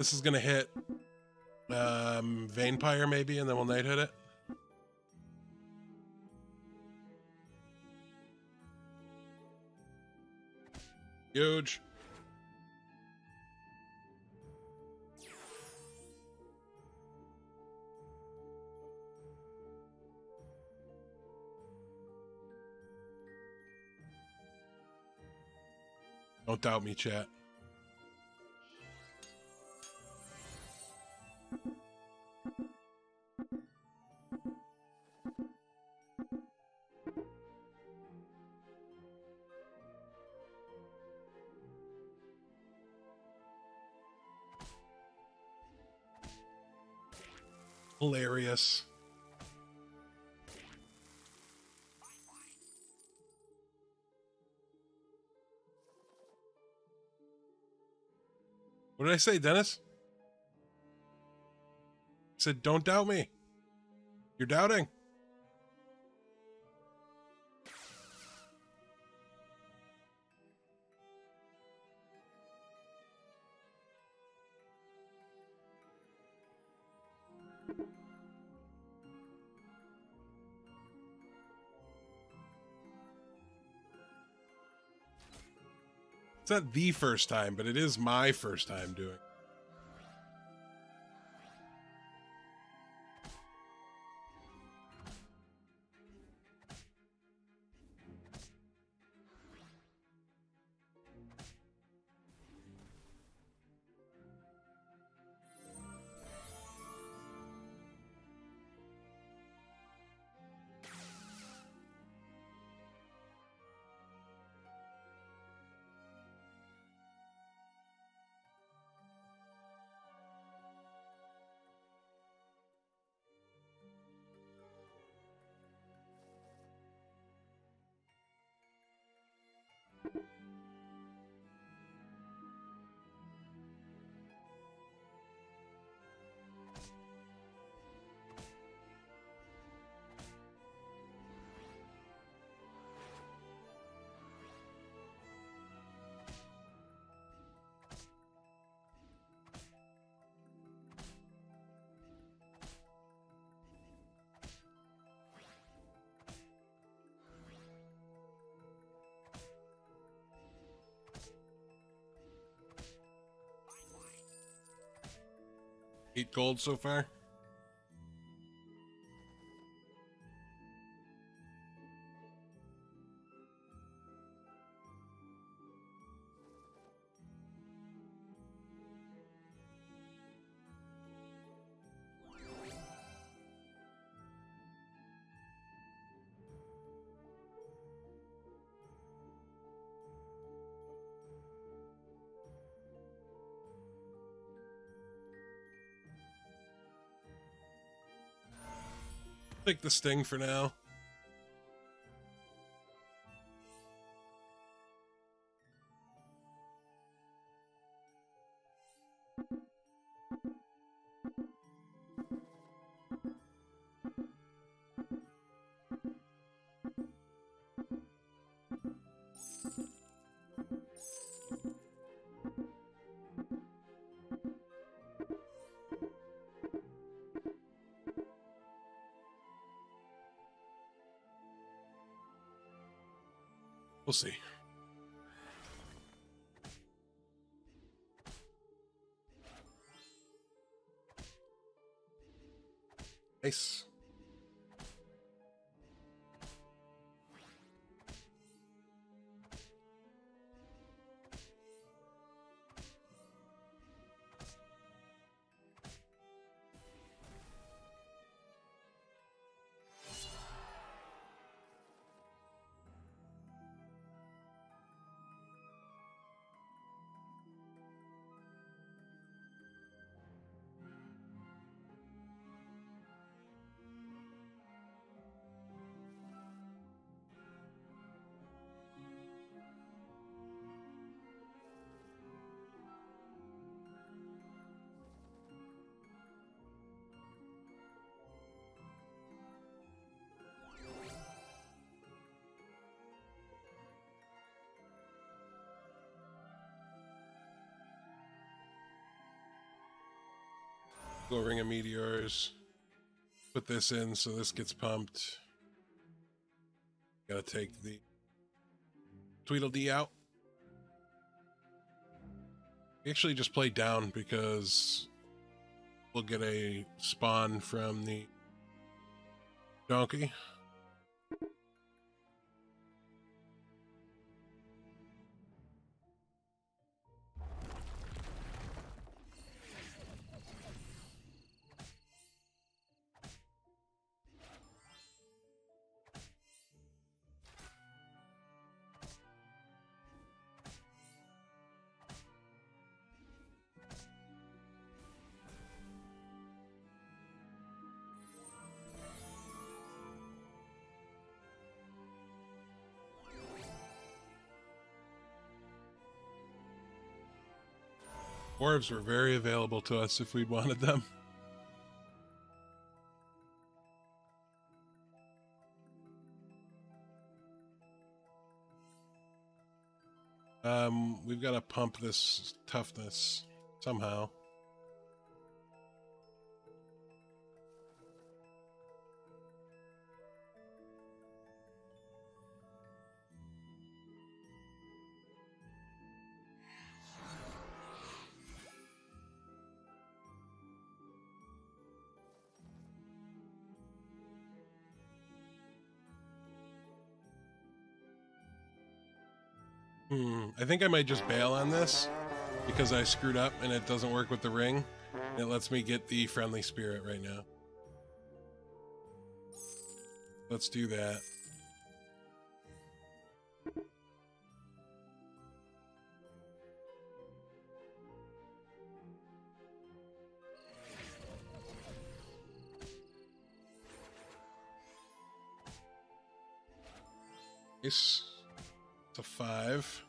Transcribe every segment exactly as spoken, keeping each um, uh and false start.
This is going to hit um, Vampire maybe, and then we'll Knighthood it. Huge. Don't doubt me, chat. Hilarious. What did I say, Dennis? I said, don't doubt me. You're doubting. It's not the first time, but it is my first time doing it. Eight gold so far. Take the sting for now. We'll see. Nice. go Ring of Meteors. Put this in so this gets pumped. Gotta take the Tweedledee out. We actually just play down because we'll get a spawn from the donkey. Orbs were very available to us if we wanted them. Um, we've got to pump this toughness somehow. Hmm, I think I might just bail on this because I screwed up and it doesn't work with the ring. And it lets me get the Friendly Spirit right now. Let's do that. Nice. It's a five.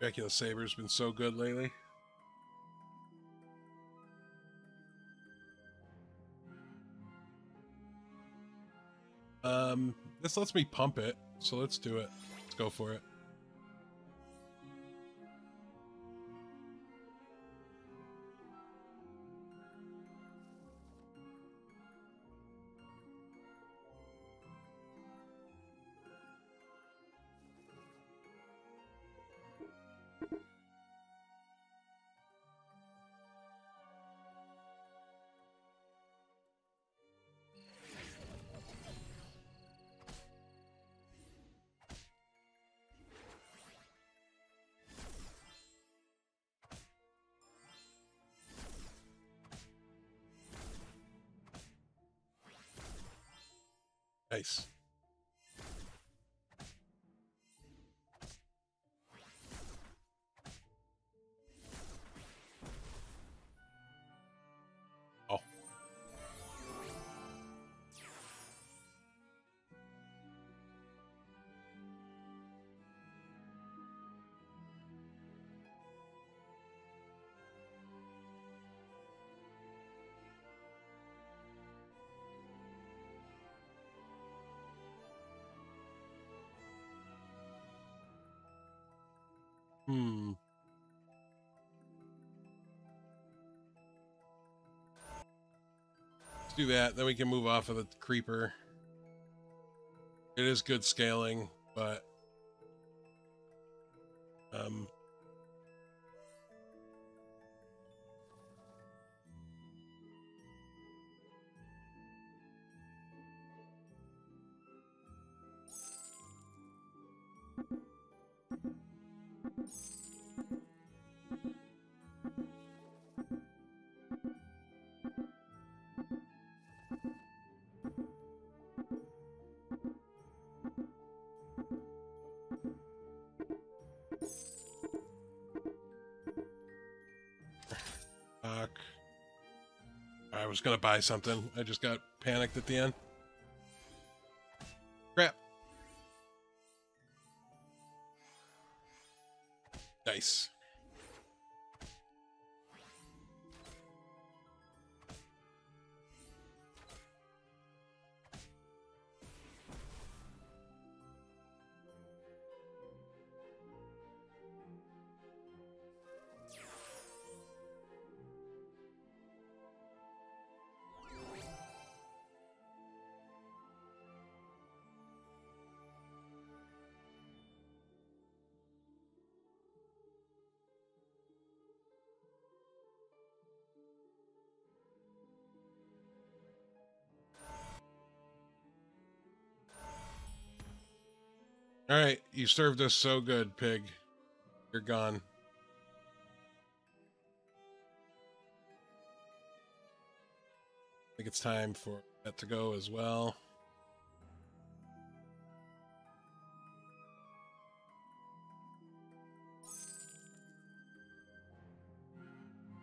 Dracula Saber's been so good lately. Um, this lets me pump it, so let's do it. Let's go for it. Nice. Oh. Hmm. Let's do that, then we can move off of the creeper. It is good scaling, but um I was gonna buy something. I just got panicked at the end. Crap. Nice. All right, you served us so good, pig. You're gone. I think it's time for that to go as well.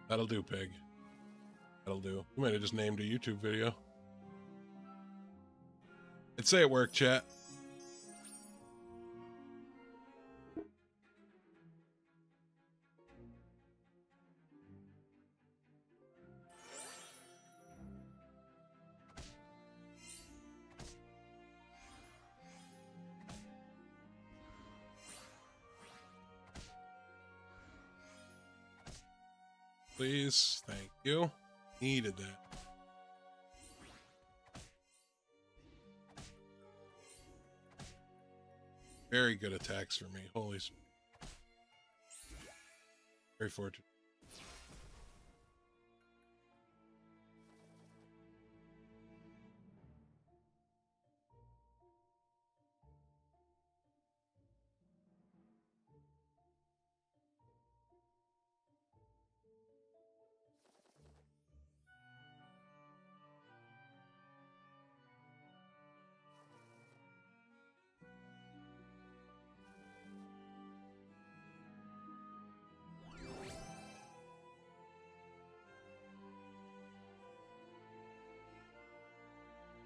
That'll do, pig. That'll do. We might have just named a YouTube video. I'd say it worked, chat. Please, thank you. Needed that. Very good attacks for me. Holy. Very fortunate.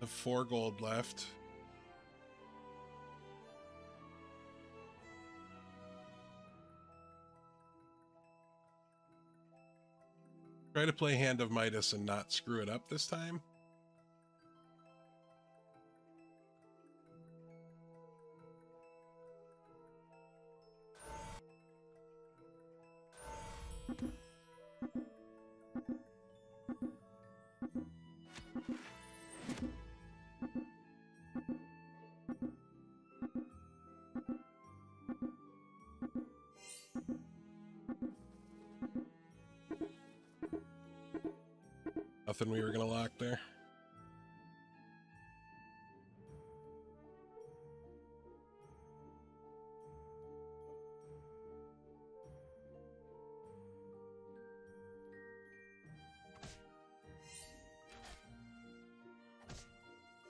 Four gold left. Try to play Hand of Midas and not screw it up this time. Nothing we were gonna lock there.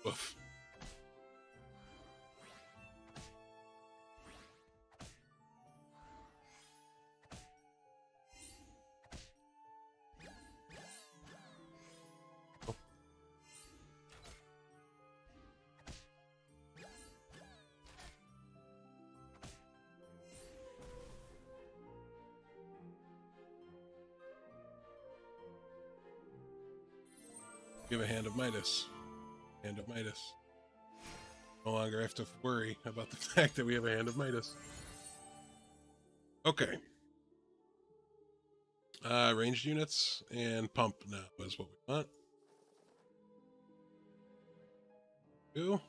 Oof. Give a Hand of Midas. Hand of Midas. No longer have to worry about the fact that we have a Hand of Midas. Okay. Uh, ranged units and pump now is what we want. Two.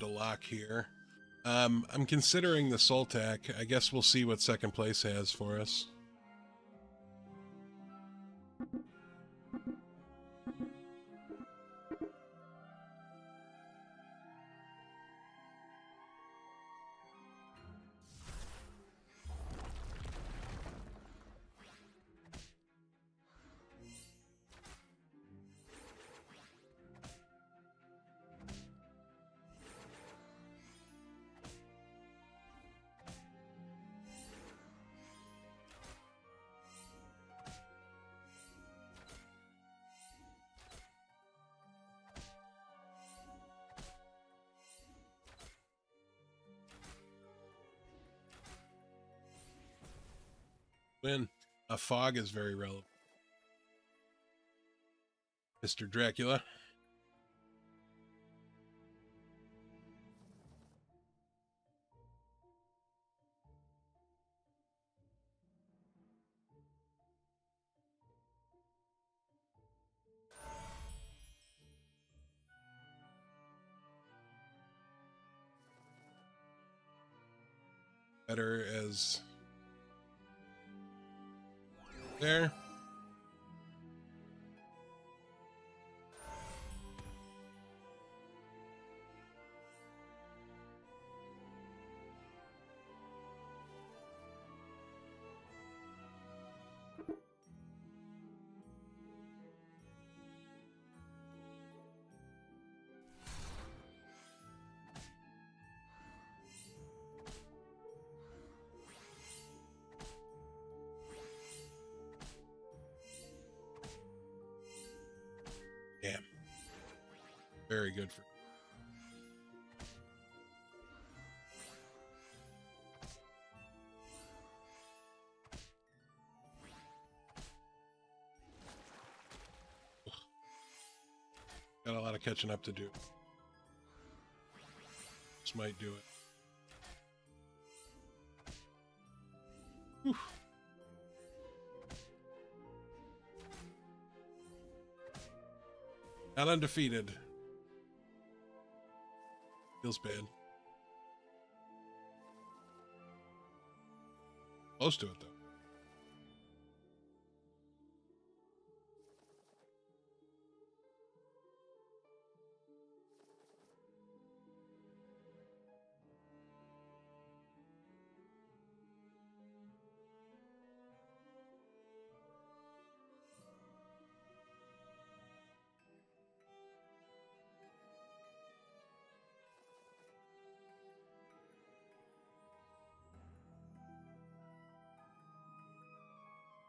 To lock here. Um, I'm considering the Soltak. I guess we'll see what second place has for us. win. A fog is very relevant. Mister Dracula. Better as there. Very good for you. Got a lot of catching up to do. This might do it. Whew. Not undefeated. Feels bad. Close to it, though.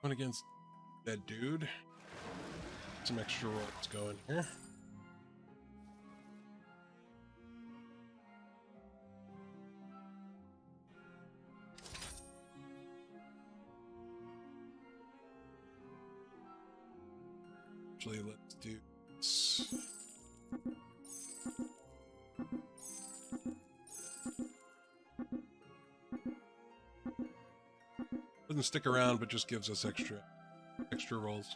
One against that dude. Some extra rolls going here. Actually, let's do this. Doesn't stick around, but just gives us extra extra rolls.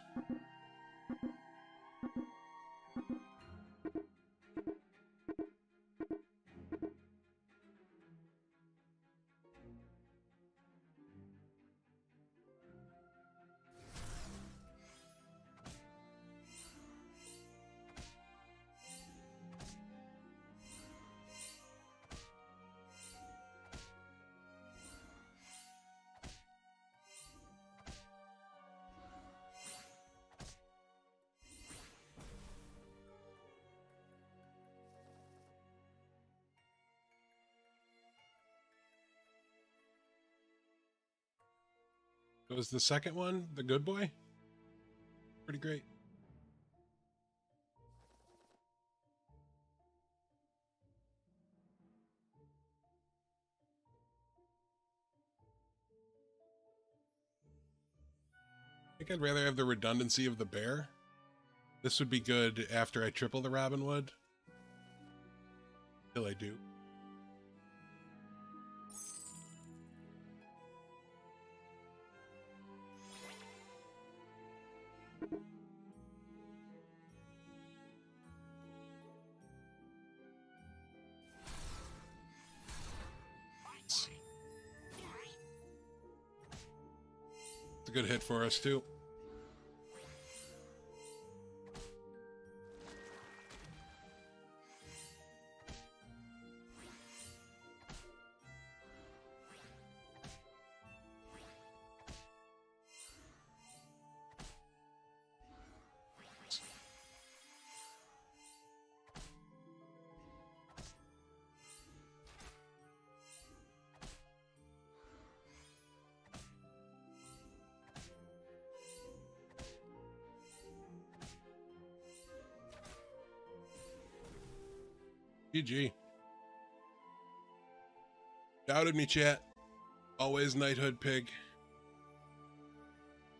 Was the second one the Good Boy? Pretty great. I think I'd rather have the redundancy of the bear. This would be good after I triple the Robin Wood. Till I do. Good hit for us too. G G. Doubted me, chat. Always Knighthood Pig.